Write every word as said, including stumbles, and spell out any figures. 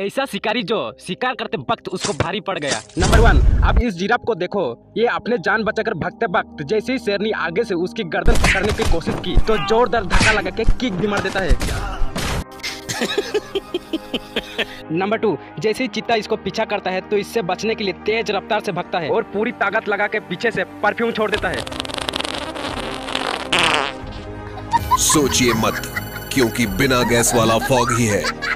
ऐसा शिकारी जो शिकार करते वक्त उसको भारी पड़ गया। नंबर वन, अब इस जिराफ को देखो, ये अपने जान बचाकर भागते वक्त जैसे ही शेरनी आगे से उसकी गर्दन पकड़ने की कोशिश की तो जोरदार धक्का लगा के किक भी मार देता है। नंबर टू, जैसे ही चीता इसको पीछा करता है तो इससे बचने के लिए तेज रफ्तार से भागता है और पूरी ताकत लगा के पीछे से परफ्यूम छोड़ देता है। सोचिए मत, क्योंकि बिना गैस वाला फॉग ही है।